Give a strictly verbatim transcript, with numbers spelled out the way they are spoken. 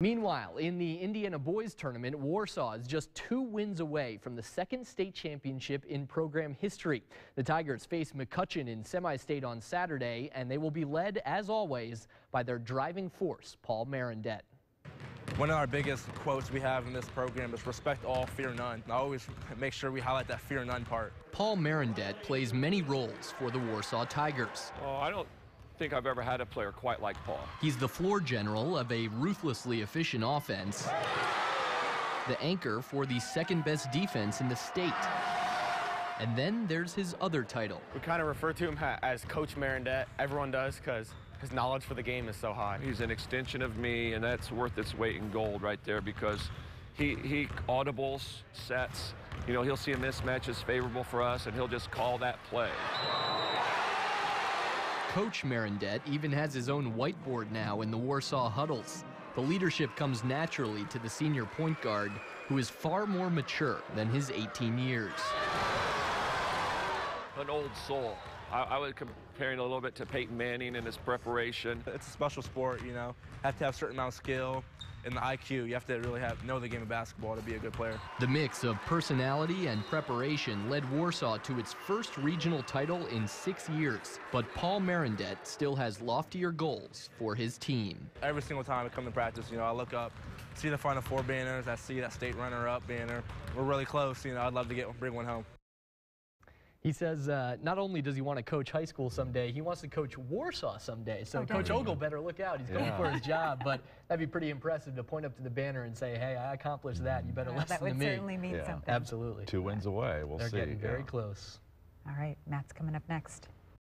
Meanwhile, in the Indiana boys tournament, Warsaw is just two wins away from the second state championship in program history. The Tigers face McCutcheon in semi-state on Saturday, and they will be led, as always, by their driving force, Paul Marandet. One of our biggest quotes we have in this program is respect all, fear none. I always make sure we highlight that fear none part. Paul Marandet plays many roles for the Warsaw Tigers. Oh, I don't I think I've ever had a player quite like Paul. He's the floor general of a ruthlessly efficient offense, the anchor for the second best defense in the state. And then there's his other title. We kind of refer to him as Coach Marandet. Everyone does because his knowledge for the game is so high. He's an extension of me, and that's worth its weight in gold right there, because he, he audibles, sets. You know, he'll see a mismatch is favorable for us, and he'll just call that play. Coach Marandet even has his own whiteboard now in the Warsaw huddles. The leadership comes naturally to the senior point guard, who is far more mature than his eighteen years. An old soul. I, I would compare him a little bit to Peyton Manning and his preparation. It's a special sport, you know. Have to have a certain amount of skill and the I Q. You have to really have know the game of basketball to be a good player. The mix of personality and preparation led Warsaw to its first regional title in six years. But Paul Marandet still has loftier goals for his team. Every single time I come to practice, you know, I look up, see the Final Four banners, I see that state runner-up banner. We're really close, you know. I'd love to get bring one home. He says uh, not only does he want to coach high school someday, he wants to coach Warsaw someday. So okay. Coach Ogle better look out. He's yeah. going for his job, but that'd be pretty impressive to point up to the banner and say, hey, I accomplished that. You better well, listen to me. That would certainly mean yeah. something. Absolutely. Two wins away. We'll They're see. They're getting very yeah. close. All right, Matt's coming up next.